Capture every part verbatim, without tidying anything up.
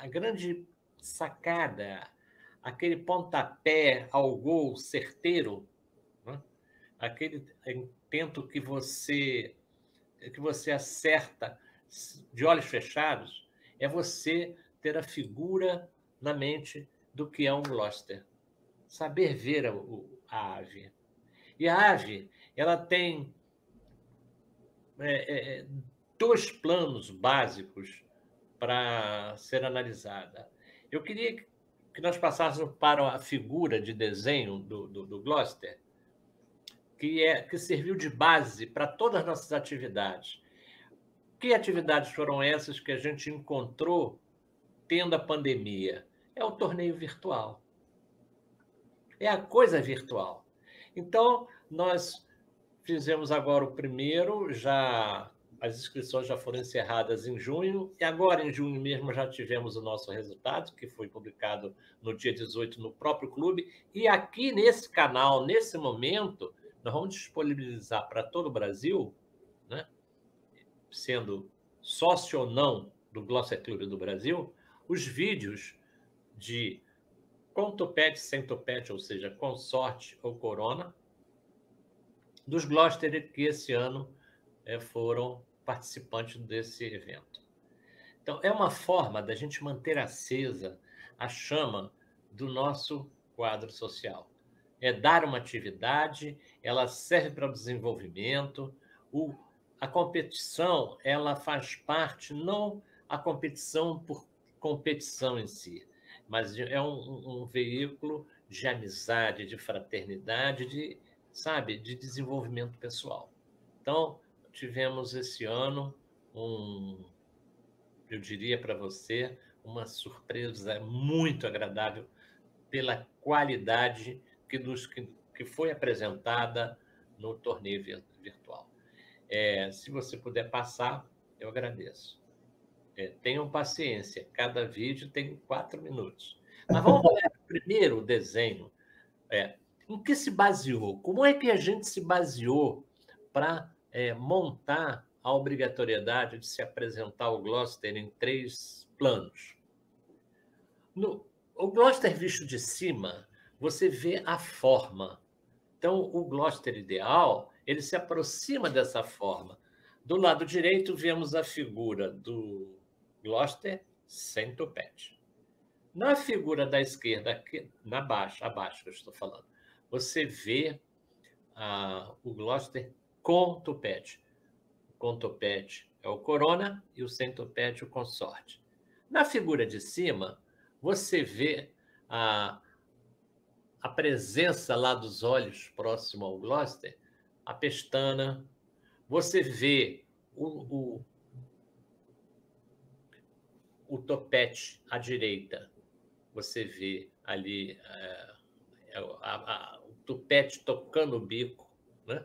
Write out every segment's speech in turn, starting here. a grande sacada, aquele pontapé ao gol certeiro, né? Aquele intento que você, que você acerta de olhos fechados, é você ter a figura na mente do que é um Gloster. Saber ver a, a ave. E a ave, ela tem é, é, dois planos básicos para ser analisada. Eu queria que nós passássemos para a figura de desenho do, do, do Gloster, que, é, que serviu de base para todas as nossas atividades. Que atividades foram essas que a gente encontrou tendo a pandemia? É o torneio virtual. É a coisa virtual. Então, nós fizemos agora o primeiro, já as inscrições já foram encerradas em junho, e agora em junho mesmo já tivemos o nosso resultado, que foi publicado no dia dezoito no próprio clube, e aqui nesse canal, nesse momento, nós vamos disponibilizar para todo o Brasil, né, sendo sócio ou não do Gloster Clube do Brasil, os vídeos de com topete, sem topete, ou seja, com sorte ou corona, dos Gloster que esse ano é, foram participantes desse evento. Então, é uma forma da gente manter acesa a chama do nosso quadro social. É dar uma atividade, ela serve para o desenvolvimento, o, a competição, ela faz parte, não a competição por competição em si, mas é um, um veículo de amizade, de fraternidade, de, sabe, de desenvolvimento pessoal. Então, tivemos esse ano, um, eu diria para você, uma surpresa muito agradável pela qualidade que, dos, que, que foi apresentada no torneio virtual. É, se você puder passar, eu agradeço. É, tenham paciência, cada vídeo tem quatro minutos. Mas vamos olhar primeiro o desenho. É, em que se baseou? Como é que a gente se baseou para é, montar a obrigatoriedade de se apresentar o Gloster em três planos? No, o Gloster visto de cima, você vê a forma. Então, o Gloster ideal, ele se aproxima dessa forma. Do lado direito, vemos a figura do Gloster sem topete. Na figura da esquerda, aqui, na baixa, abaixo que eu estou falando, você vê ah, o Gloster com topete. Com topete é o corona e o sem topete o consorte. Na figura de cima, você vê a, a presença lá dos olhos próximo ao Gloster, a pestana, você vê o... o o topete à direita, você vê ali é, a, a, o topete tocando o bico, né?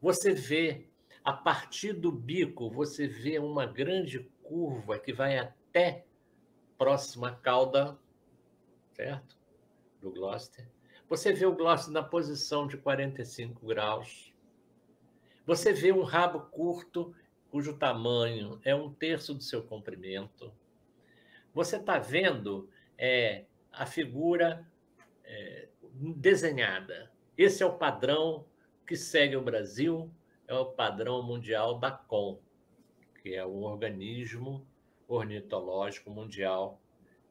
Você vê, a partir do bico, você vê uma grande curva que vai até próxima à cauda, certo? Do Gloster. Você vê o Gloster na posição de quarenta e cinco graus. Você vê um rabo curto, cujo tamanho é um terço do seu comprimento. Você está vendo é, a figura é, desenhada. Esse é o padrão que segue o Brasil, é o padrão mundial da C O N, que é o organismo ornitológico mundial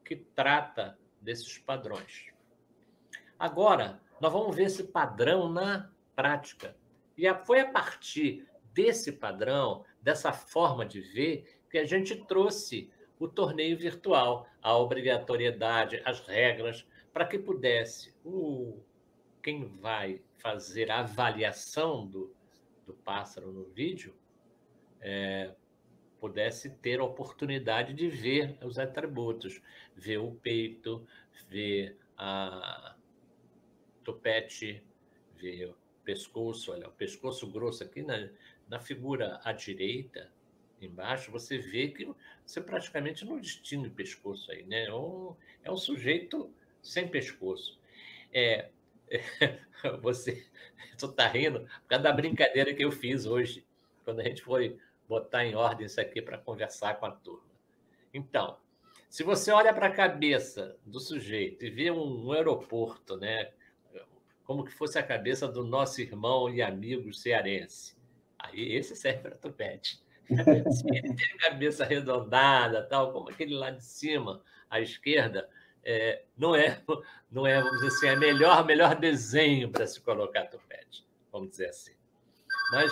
que trata desses padrões. Agora, nós vamos ver esse padrão na prática. E foi a partir desse padrão, dessa forma de ver, que a gente trouxe o torneio virtual, a obrigatoriedade, as regras, para que pudesse, o, quem vai fazer a avaliação do, do pássaro no vídeo, é, pudesse ter a oportunidade de ver os atributos, ver o peito, ver a topete, ver o pescoço, olha, o pescoço grosso aqui, né? Na figura à direita, embaixo, você vê que você praticamente não distingue pescoço aí, né? É um, é um sujeito sem pescoço. É, é, você está rindo por causa da brincadeira que eu fiz hoje, quando a gente foi botar em ordem isso aqui para conversar com a turma. Então, Se você olha para a cabeça do sujeito e vê um, um aeroporto, né, como que fosse a cabeça do nosso irmão e amigo cearense, aí esse serve para tupete. Se ele tem a cabeça arredondada, tal, como aquele lá de cima, à esquerda, é, não, é, não é, vamos dizer assim, é o melhor, melhor desenho para se colocar tupete, vamos dizer assim. Mas,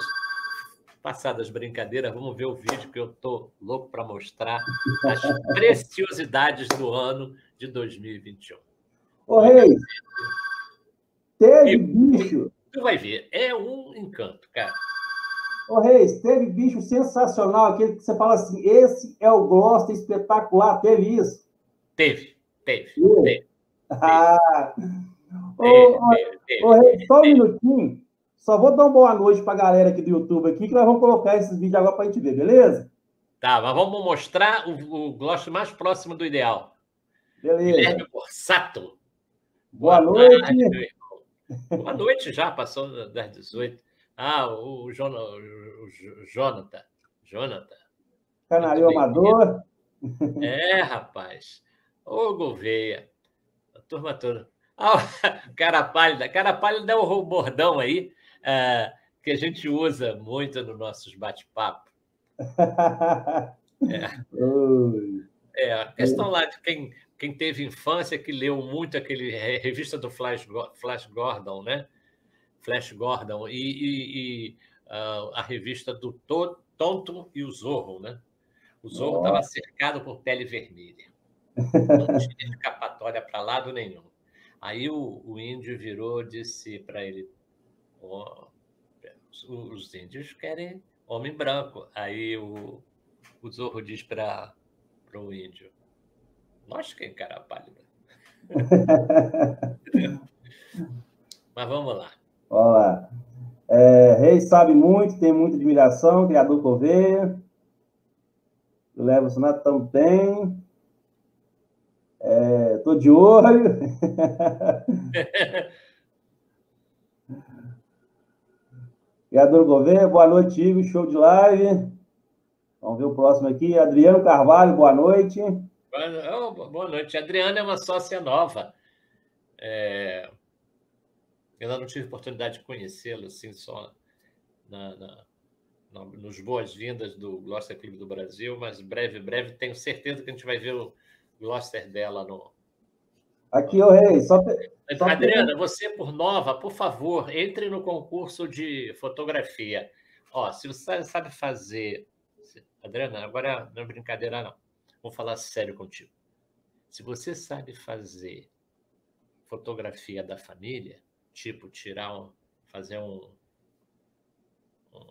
passadas as brincadeiras, vamos ver o vídeo que eu estou louco para mostrar as preciosidades do ano de dois mil e vinte e um. Ô, Rei, teve e, bicho. Tu vai ver, é um encanto, cara. Ô, Reis, teve bicho sensacional, aquele que você fala assim, esse é o Gloster espetacular, teve isso? Teve, teve, teve. teve, ah. teve, ô, teve, teve ô, Reis, teve, só um teve. minutinho. Só vou dar uma boa noite para a galera aqui do YouTube, aqui, que nós vamos colocar esses vídeos agora para a gente ver, beleza? Tá, mas vamos mostrar o, o Gloster mais próximo do ideal. Beleza. Guilherme Borsato. Boa, boa noite. noite. Boa noite já, passou das dezoito. Ah, o, Jona, o Jonathan. Jonathan. Canário amador. É, rapaz. Ô, Gouveia. A turma toda. Ah, cara pálida. Cara pálida é o bordão aí. É, que a gente usa muito nos nossos bate-papo. É. É, a questão lá de quem, quem teve infância, que leu muito aquele revista do Flash, Flash Gordon, né? Flash Gordon e, e, e uh, a revista do Tonto e o Zorro, né? O Zorro estava cercado por Pele Vermelha. Não tinha escapatória para lado nenhum. Aí o, o índio virou e disse para ele... Oh, os índios querem homem branco. Aí o, o Zorro diz para o índio, nós quem cara pálida. Mas vamos lá. Olha lá. É, Reis sabe muito, tem muita admiração, criador Coveia. O Léo Bolsonaro também. Estou é, de olho. Criador Gouveia, boa noite, Igor, show de live. Vamos ver o próximo aqui. Adriano Carvalho, boa noite. Boa noite. Adriano é uma sócia nova. É... Eu não tive oportunidade de conhecê-lo, assim, só na, na, na, nos boas-vindas do Gloster Clube do Brasil, mas breve, breve, tenho certeza que a gente vai ver o Gloster dela no... Aqui, ô Rei, só... só Adriana, você, por nova, por favor, entre no concurso de fotografia. Ó, se você sabe fazer... Adriana, agora não é brincadeira, não. Vou falar sério contigo. Se você sabe fazer fotografia da família, tipo, tirar um... fazer um...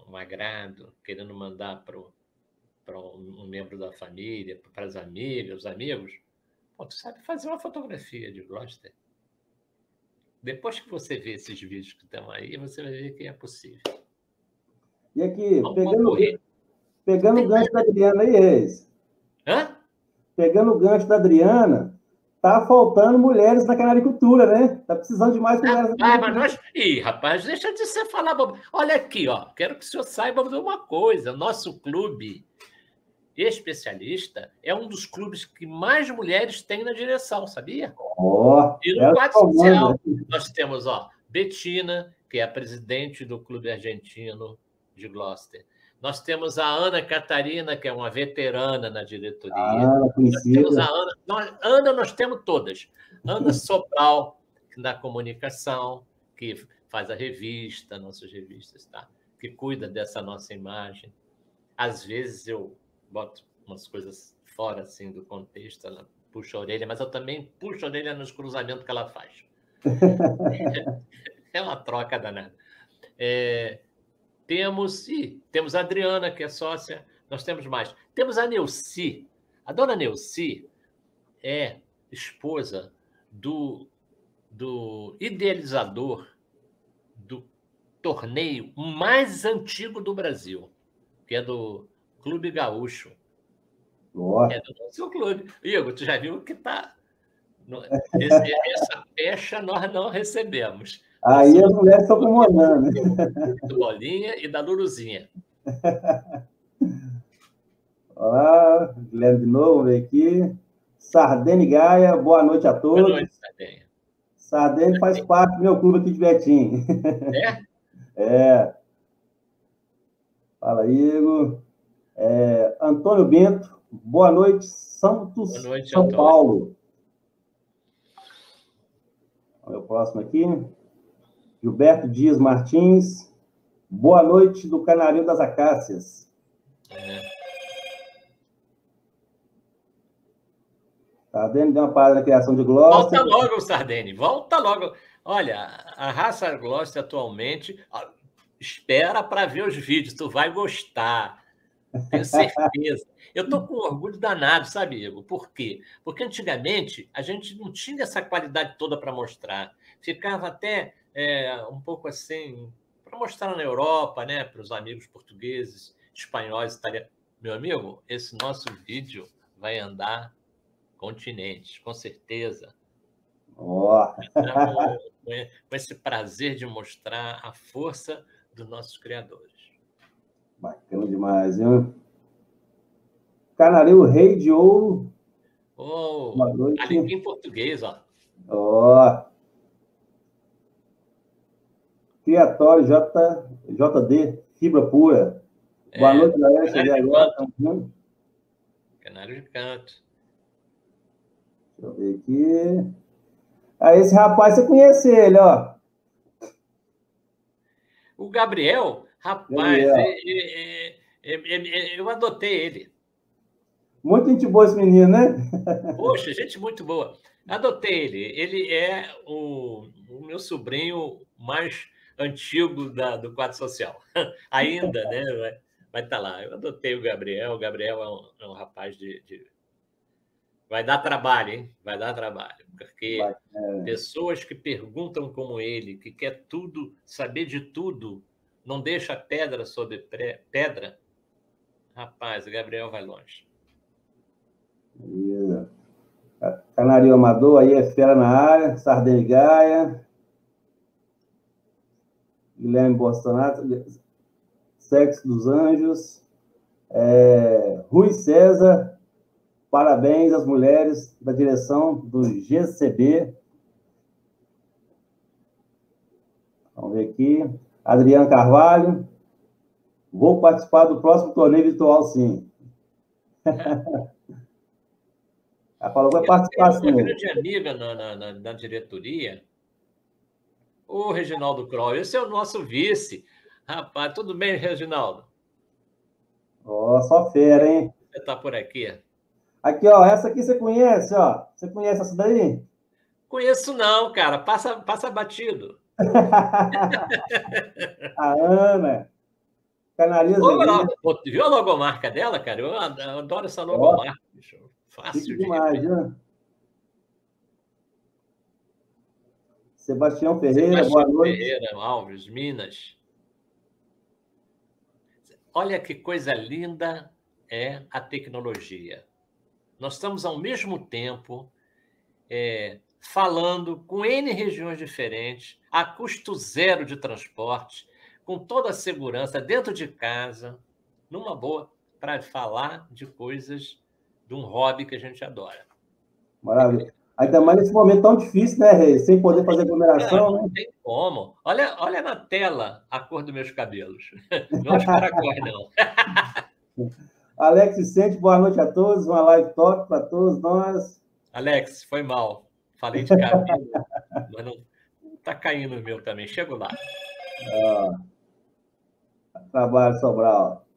um agrado, querendo mandar para um membro da família, para as amigas, os amigos... Bom, tu sabe fazer uma fotografia de Gloster. Depois que você vê esses vídeos que estão aí, você vai ver que é possível. E aqui, vamos pegando, pegando o gancho da Adriana aí, Reis. Hã? Pegando o gancho da Adriana, tá faltando mulheres na canaricultura, né? Tá precisando de mais mulheres ah, na canaricultura. Mas nós... Ih, rapaz, deixa de você falar. Olha aqui, ó. Quero que o senhor saiba de uma coisa. Nosso clube... especialista, é um dos clubes que mais mulheres tem na direção, sabia? Oh, e no quadro social, nós temos, ó, Betina, que é a presidente do Clube Argentino de Gloster. Nós temos a Ana Catarina, que é uma veterana na diretoria. Ah, nós temos a Ana, nós, Ana, nós temos todas. Ana Sobral, da comunicação, que faz a revista, nossas revistas, tá? Que cuida dessa nossa imagem. Às vezes eu boto umas coisas fora assim do contexto, ela puxa a orelha, mas eu também puxo a orelha nos cruzamentos que ela faz. É uma troca danada. É, temos, e, temos a Adriana, que é sócia, nós temos mais. Temos a Neuci. A dona Neuci é esposa do, do idealizador do torneio mais antigo do Brasil, que é do Clube Gaúcho. Nossa. É do nosso clube. Igor, tu já viu que tá... Esse, essa pecha nós não recebemos. Aí as mulheres estão com Monano. Do Bolinha e da Louruzinha. Olá, Guilherme de novo, vem aqui. Sardênia Gaia, boa noite a todos. Boa noite, Sardene. Sardene faz parte do meu clube aqui de Betim. É? É. Fala, Igor. É, Antônio Bento, boa noite, Santos, boa noite, São Antônio. Paulo. Olha o próximo aqui. Gilberto Dias Martins, boa noite do Canarinho das Acácias. É. Sardene deu uma parada na criação de Gloster. Volta logo, Sardene, volta logo. Olha, a raça Gloster atualmente, espera para ver os vídeos, tu vai gostar. Tenho certeza. Eu estou com orgulho danado, sabe, Igor? Por quê? Porque antigamente a gente não tinha essa qualidade toda para mostrar. Ficava até é, um pouco assim, para mostrar na Europa, né, para os amigos portugueses, espanhóis, italianos. Meu amigo, esse nosso vídeo vai andar continentes, com certeza. Oh. Com esse prazer de mostrar a força dos nossos criadores. Bacana demais, hein? Canarinho Rei de Ouro. Oh, boa noite. Ali em português, ó. Ó. Oh. Criatório J D, fibra pura. É, boa noite, galera. Cheguei agora. Canário de canto. Deixa eu ver aqui. Ah, esse rapaz, você conhece ele, ó. O Gabriel... Rapaz, é, é, é, é, é, eu adotei ele. Muito gente boa esse menino, né? Poxa, gente muito boa. Adotei ele. Ele é o, o meu sobrinho mais antigo da, do quadro social. Ainda, né? Vai, vai estar lá. Eu adotei o Gabriel. O Gabriel é um, é um rapaz de, de... Vai dar trabalho, hein? Vai dar trabalho. Porque vai, é. Pessoas que perguntam como ele, que quer tudo, saber de tudo... Não deixa pedra sobre pedra. Rapaz, o Gabriel vai longe. Beleza. Canarinho Amador, aí é Fera na área. Sardênia Gaia. Guilherme Bolsonaro. Sexo dos Anjos. É, Rui César. Parabéns às mulheres da direção do G C B. Vamos ver aqui. Adriano Carvalho, vou participar do próximo torneio virtual, sim. Ela falou, vai participar, sim. Uma grande amiga na, na, na, na diretoria, o Reginaldo Croll, esse é o nosso vice. Rapaz, tudo bem, Reginaldo? Ó, só fera, hein? Você tá por aqui. Aqui, ó, essa aqui você conhece, ó. Você conhece essa daí? Conheço não, cara. Passa, passa batido. A Ana canaliza. Viu a logomarca dela, cara? Eu adoro essa logomarca. Bicho. Fácil demais, né? Sebastião Ferreira, Sebastião boa noite. Ferreira Alves, Minas. Olha que coisa linda é a tecnologia. Nós estamos ao mesmo tempo é, falando com N regiões diferentes, a custo zero de transporte, com toda a segurança, dentro de casa, numa boa, para falar de coisas de um hobby que a gente adora. Maravilha. Ainda mais nesse momento tão difícil, né, Rei? Sem poder fazer aglomeração. Não, não tem como. Olha, olha na tela a cor dos meus cabelos. Não é para a cor, não. Alex Vicente, boa noite a todos. Uma live top para todos nós. Alex, foi mal. Falei de cabelo, mas não... Tá caindo o meu também, chego lá. Ah, trabalho Sobral.